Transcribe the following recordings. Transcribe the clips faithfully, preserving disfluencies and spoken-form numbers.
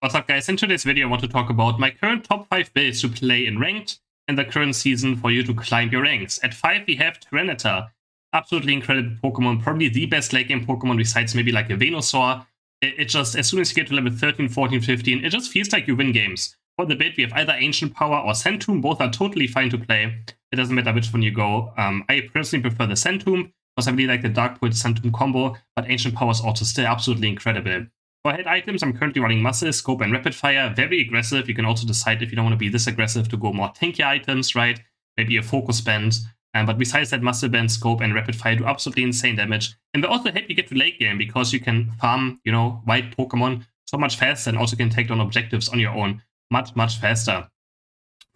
What's up, guys? In today's video I want to talk about my current top five builds to play in Ranked and the current season for you to climb your ranks. At five we have Tyranitar. Absolutely incredible Pokemon, probably the best late game Pokemon besides maybe like a Venusaur. It, it just, as soon as you get to level thirteen, fourteen, fifteen, it just feels like you win games. For the build we have either Ancient Power or Sentomb, both are totally fine to play. It doesn't matter which one you go. Um, I personally prefer the Sentomb, because I really like the Dark Pulse Sentomb combo, but Ancient Power is also still absolutely incredible. For head items, I'm currently running Muscle, Scope, and Rapid Fire. Very aggressive. You can also decide if you don't want to be this aggressive to go more tankier items, right? Maybe a Focus Band. Um, but besides that, Muscle Band, Scope, and Rapid Fire do absolutely insane damage. And they also help you get to late game because you can farm, you know, white Pokemon so much faster and also can take down objectives on your own much, much faster.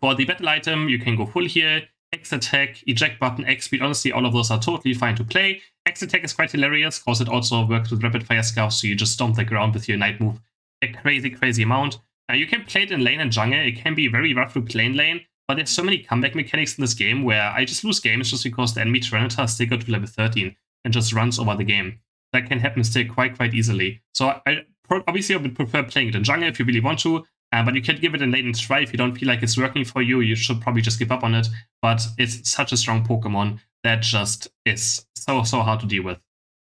For the battle item, you can go full here. X Attack, Eject Button, X Speed. Honestly, all of those are totally fine to play. X Attack is quite hilarious because it also works with Rapid Fire Scarf, so you just stomp the ground with your Night move a crazy, crazy amount. Now, you can play it in lane and jungle. It can be very rough to play in lane, but there's so many comeback mechanics in this game where I just lose games just because the enemy Tyranitar still got to level thirteen and just runs over the game. That can happen still quite, quite easily. So I obviously I would prefer playing it in jungle if you really want to. Uh, but you can give it a latent try. If you don't feel like it's working for you, you should probably just give up on it. But it's such a strong Pokemon that just is so, so hard to deal with.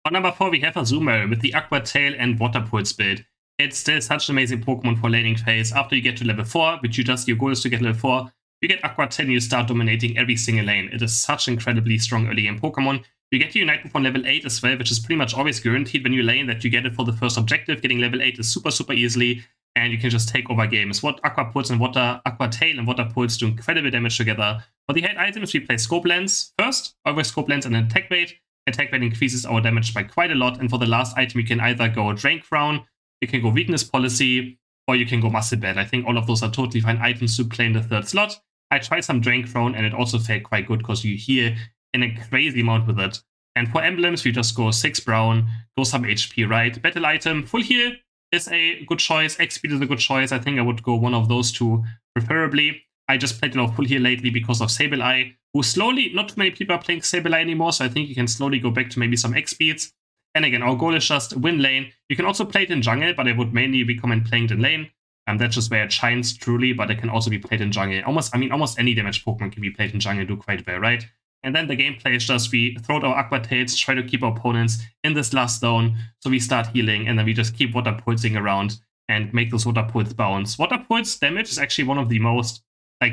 On number four, we have Azumarill with the Aqua Tail and Water Pulse build. It's still such an amazing Pokemon for laning phase. After you get to level four, which you just, your goal is to get level four, you get Aqua Tail and you start dominating every single lane. It is such incredibly strong early game Pokemon. You get your Unite move on level eight as well, which is pretty much always guaranteed when you lane that you get it for the first objective. Getting level eight is super, super easily. And you can just take over games. What Aqua Pulse and Water, Aqua Tail and Water Pulse do incredible damage together. For the head items, we play Scope Lens first, always Scope Lens and Attack Weight. Attack Weight increases our damage by quite a lot. And for the last item, you can either go Drain Crown, you can go Weakness Policy, or you can go Muscle Band. I think all of those are totally fine items to play in the third slot. I tried some Drain Crown and it also felt quite good because you heal in a crazy amount with it. And for emblems, we just go six Brown, go some H P, right? Battle item, full heal is a good choice. X Speed is a good choice. I think I would go one of those two, preferably. I just played a lot of full here lately because of Sableye, who slowly, not too many people are playing Sableye anymore, so I think you can slowly go back to maybe some X Speeds. And again, our goal is just win lane. You can also play it in jungle, but I would mainly recommend playing it in lane. And um, that's just where it shines truly, but it can also be played in jungle. Almost, I mean, almost any damage Pokemon can be played in jungle, do quite well, right? And then the gameplay is just we throw out our Aqua Tails, try to keep our opponents in this last zone, so we start healing, and then we just keep Water Pulsing around and make those Water Pulse bounce. Water Pulse damage is actually one of the most, like,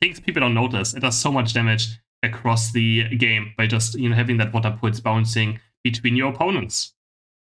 things people don't notice. It does so much damage across the game by just, you know, having that Water Pulse bouncing between your opponents.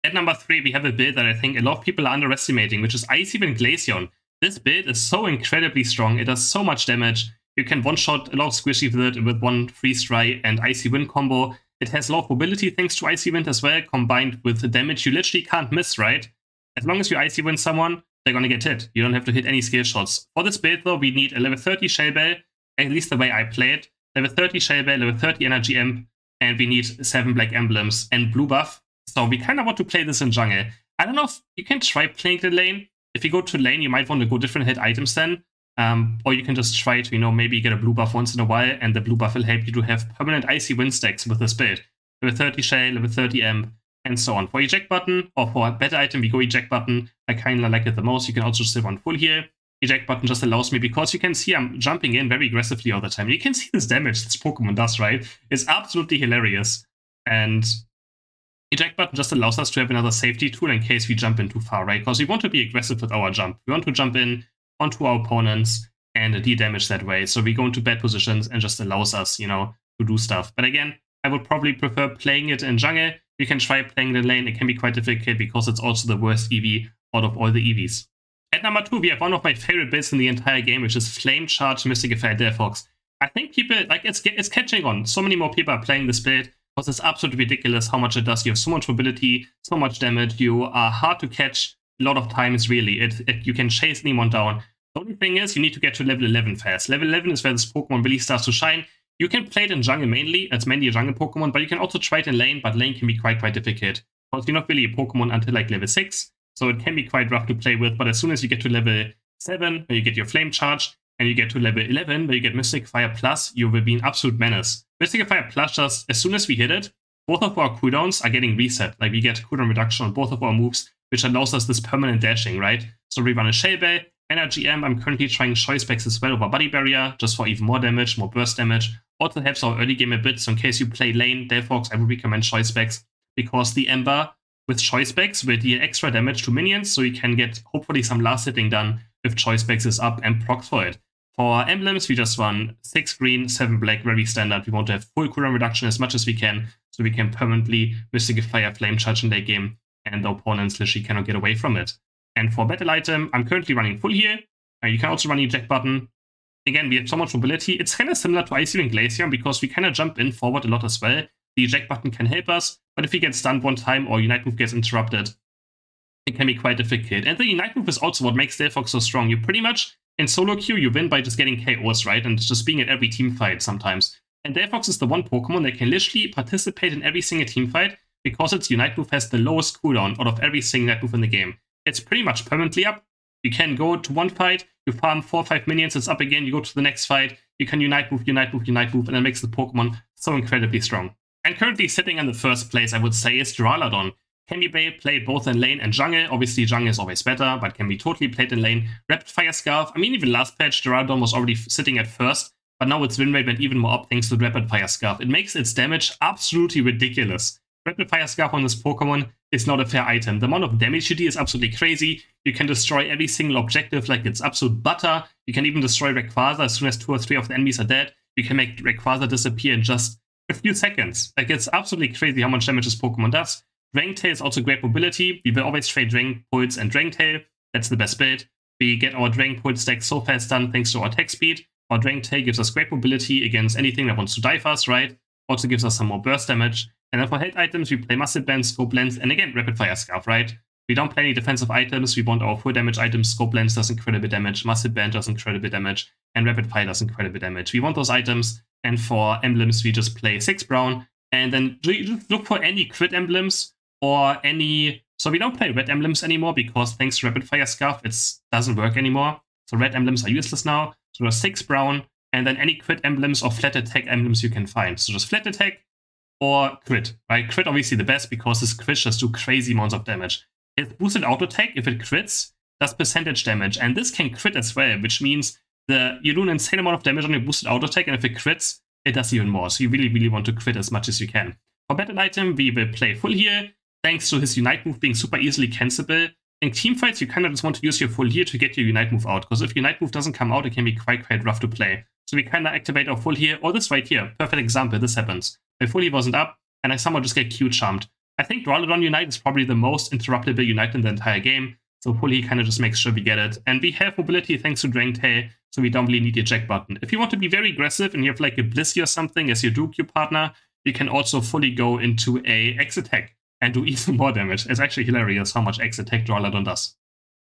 At number three, we have a build that I think a lot of people are underestimating, which is Icy Wind Glaceon. This build is so incredibly strong. It does so much damage. You can one-shot a lot of squishy with it with one Freeze Dry and Icy Wind combo. It has a lot of mobility thanks to Icy Wind as well, combined with the damage you literally can't miss, right? As long as you Icy Wind someone, they're gonna get hit. You don't have to hit any skill shots. For this build though, we need a level thirty Shell Bell, at least the way I play it. Level thirty Shell Bell, level thirty Energy Amp, and we need seven Black Emblems and Blue Buff. So we kinda want to play this in jungle. I don't know if you can try playing the lane. If you go to lane, you might want to go different hit items then. Um, or you can just try to, you know, maybe get a blue buff once in a while, and the blue buff will help you to have permanent Icy Wind stacks with this build. Level thirty Shell, level thirty Amp, and so on. For Eject Button, or for a better item, we go Eject Button. I kind of like it the most. You can also still run full here. Eject Button just allows me, because you can see I'm jumping in very aggressively all the time. You can see this damage this Pokemon does, right? It's absolutely hilarious. And Eject Button just allows us to have another safety tool in case we jump in too far, right? Because we want to be aggressive with our jump. We want to jump in onto our opponents and de-damage that way. So we go into bad positions and just allows us, you know, to do stuff. But again, I would probably prefer playing it in jungle. You can try playing the lane. It can be quite difficult because it's also the worst E V out of all the E Vs. At number two, we have one of my favorite builds in the entire game, which is Flame Charge, Mystic Fire, Delphox. I think people, like, it's, it's catching on. So many more people are playing this build because it's absolutely ridiculous how much it does. You have so much mobility, so much damage. You are hard to catch. A lot of times, really, it, it you can chase anyone down. The only thing is, you need to get to level eleven fast. Level eleven is where this Pokemon really starts to shine. You can play it in jungle mainly. It's mainly a jungle Pokemon, but you can also try it in lane, but lane can be quite, quite difficult. Because you're not really a Pokemon until like level six, so it can be quite rough to play with, but as soon as you get to level seven, where you get your Flame Charge, and you get to level eleven, where you get Mystic Fire Plus, you will be an absolute menace. Mystic Fire Plus, just as soon as we hit it, both of our cooldowns are getting reset. Like, we get cooldown reduction on both of our moves which allows us this permanent dashing, right? So rerun a Shell Bell, Energy Amp. I'm currently trying Choice Backs as well over Body Barrier, just for even more damage, more burst damage. Also helps our early game a bit, so in case you play lane Delphox, I would recommend Choice Backs, because the Ember with Choice Backs will deal extra damage to minions, so you can get hopefully some last hitting done if Choice Backs is up and procs for it. For our emblems, we just run six green, seven black, very standard. We want to have full cooldown reduction as much as we can, so we can permanently Mystic Fire, Flame Charge in late game, and the opponents literally cannot get away from it. And for battle item, I'm currently running full here. Uh, you can also run eject button. Again, we have so much mobility. It's kind of similar to Icy Wind Glaceon because we kind of jump in forward a lot as well. The eject button can help us, but if we get stunned one time or Unite move gets interrupted, it can be quite difficult. And the Unite move is also what makes Delphox so strong. You pretty much, in solo queue, you win by just getting K Os, right? And just being at every team fight sometimes. And Delphox is the one Pokemon that can literally participate in every single team fight because its Unite move has the lowest cooldown out of every single Unite move in the game. It's pretty much permanently up. You can go to one fight, you farm four or five minions, it's up again, you go to the next fight, you can Unite move, Unite move, Unite move, and it makes the Pokemon so incredibly strong. And currently sitting in the first place, I would say, is Duraludon. Can be played both in lane and jungle. Obviously, jungle is always better, but can be totally played in lane. Rapid Fire Scarf. I mean, even last patch, Duraludon was already sitting at first, but now its win rate went even more up thanks to Rapid Fire Scarf. It makes its damage absolutely ridiculous. Rapid Fire Scarf on this Pokemon is not a fair item. The amount of damage you do is absolutely crazy. You can destroy every single objective like it's absolute butter. You can even destroy Rayquaza as soon as two or three of the enemies are dead. You can make Rayquaza disappear in just a few seconds. Like, it's absolutely crazy how much damage this Pokemon does. Dragon Tail is also great mobility. We will always trade Dragon Pulse and Dragon Tail. That's the best build. We get our Dragon Pulse stack so fast done thanks to our attack speed. Our Dragon Tail gives us great mobility against anything that wants to dive us, right? Also gives us some more burst damage. And then for health items, we play Muscle Band, Scope Lens, and again, Rapid Fire Scarf, right? We don't play any defensive items. We want our full damage items. Scope Lens does incredible damage, Muscle Band does incredible damage, and Rapid Fire does incredible damage. We want those items. And for emblems, we just play six brown. And then look for any crit emblems or any... So we don't play red emblems anymore because thanks to Rapid Fire Scarf, it doesn't work anymore. So red emblems are useless now. So there's six brown. And then any crit emblems or flat attack emblems you can find. So just flat attack or crit, right? Crit obviously the best because this crit just do crazy amounts of damage. It's boosted auto attack. If it crits, does percentage damage. And this can crit as well, which means the you do an insane amount of damage on your boosted auto attack. And if it crits, it does even more. So you really, really want to crit as much as you can. For battle item, we will play full here. Thanks to his Unite move being super easily cancelable. In teamfights, you kind of just want to use your full here to get your Unite move out. Because if Unite move doesn't come out, it can be quite, quite rough to play. So we kind of activate our full here, or this right here. Perfect example, this happens. My full here wasn't up, and I somehow just get Q charmed. I think Duraludon Unite is probably the most interruptible Unite in the entire game. So full here kind of just makes sure we get it. And we have mobility thanks to Dragon Tail, so we don't really need the eject button. If you want to be very aggressive and you have like a Blissey or something as your dual-queue partner, you can also fully go into a X attack and do even more damage. It's actually hilarious how much X attack Duraludon does.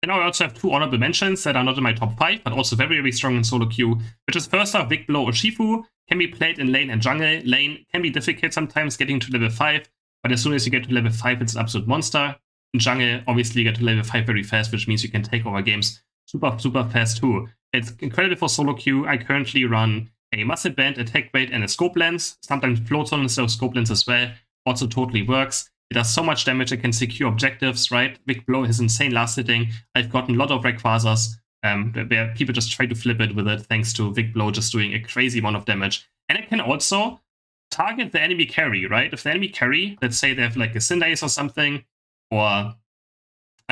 And I also have two honorable mentions that are not in my top five, but also very, very strong in solo queue, which is first off, Big Blow Urshifu. Can be played in lane and jungle. Lane can be difficult sometimes getting to level five, but as soon as you get to level five, it's an absolute monster. In jungle, obviously, you get to level five very fast, which means you can take over games super, super fast too. It's incredible for solo queue. I currently run a Muscle Band, Attack Weight, and a Scope Lens. Sometimes Float Zone instead of Scope Lens as well. Also totally works. It does so much damage, it can secure objectives, right? Big Blow has insane last hitting. I've gotten a lot of Rayquazas um, where people just try to flip it with it thanks to Big Blow just doing a crazy amount of damage. And it can also target the enemy carry, right? If the enemy carry, let's say they have like a Cinderace or something, or I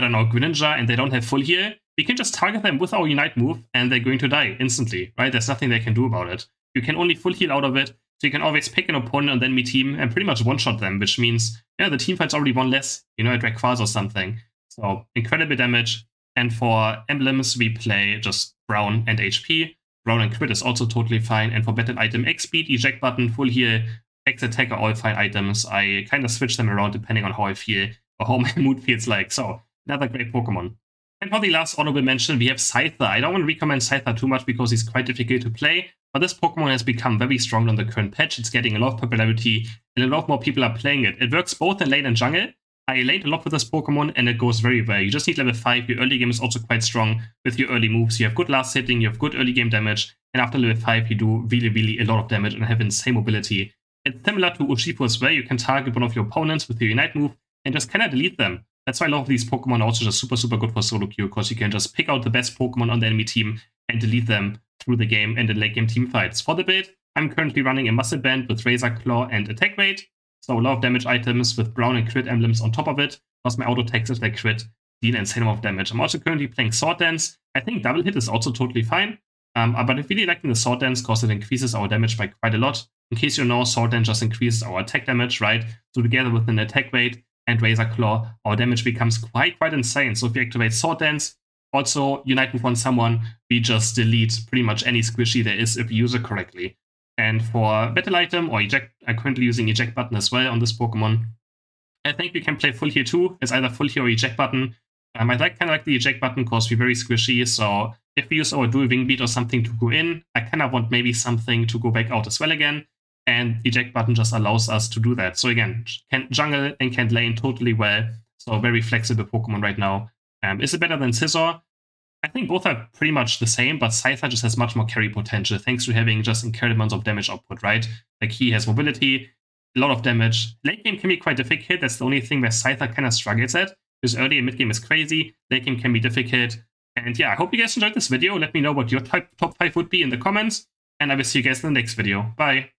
don't know, Greninja, and they don't have full heal, we can just target them with our Unite move and they're going to die instantly, right? There's nothing they can do about it. You can only full heal out of it, so you can always pick an opponent on the enemy team and pretty much one-shot them, which means, yeah, the team fight's already one less, you know, at Rayquaza or something. So, incredible damage. And for emblems, we play just brown and H P. Brown and crit is also totally fine. And for battle item, X speed, eject button, full heal, X attack are all fine items. I kind of switch them around depending on how I feel or how my mood feels like. So, another great Pokemon. And for the last honorable mention, we have Scyther. I don't want to recommend Scyther too much because he's quite difficult to play, but this Pokemon has become very strong on the current patch. It's getting a lot of popularity, and a lot more people are playing it. It works both in lane and jungle. I lane a lot with this Pokemon, and it goes very well. You just need level five. Your early game is also quite strong with your early moves. You have good last hitting, you have good early game damage, and after level five, you do really, really a lot of damage and have insane mobility. It's similar to Urshifu as well. You can target one of your opponents with your Unite move and just kind of delete them. That's why a lot of these Pokemon are also just super, super good for solo queue, because you can just pick out the best Pokemon on the enemy team and delete them through the game and in late game team fights. For the build, I'm currently running a Muscle Band with Razor Claw and Attack Weight, so a lot of damage items with brown and crit emblems on top of it, plus my auto attacks if they crit deal an insane amount of damage. I'm also currently playing Sword Dance. I think double hit is also totally fine, um, but I'm really liking the Sword Dance because it increases our damage by quite a lot. In case you know, Sword Dance just increases our attack damage, right? So together with an Attack Weight and Razor Claw, our damage becomes quite, quite insane. So if you activate Sword Dance, also unite with one someone, we just delete pretty much any squishy there is if you use it correctly. And for battle item or eject, I'm currently using eject button as well on this Pokemon. I think we can play full here too. It's either full here or eject button. Um, I like kind of like the eject button because we're very squishy. So if we use our dual wing beat or something to go in, I kind of want maybe something to go back out as well again. And eject button just allows us to do that. So again, can jungle and can lane totally well. So very flexible Pokemon right now. Um, is it better than Scizor? I think both are pretty much the same, but Scyther just has much more carry potential thanks to having just incredible amounts of damage output, right? Like he has mobility, a lot of damage. Late game can be quite difficult. That's the only thing where Scyther kind of struggles at. Because early and mid game is crazy. Late game can be difficult. And yeah, I hope you guys enjoyed this video. Let me know what your type, top five would be in the comments. And I will see you guys in the next video. Bye.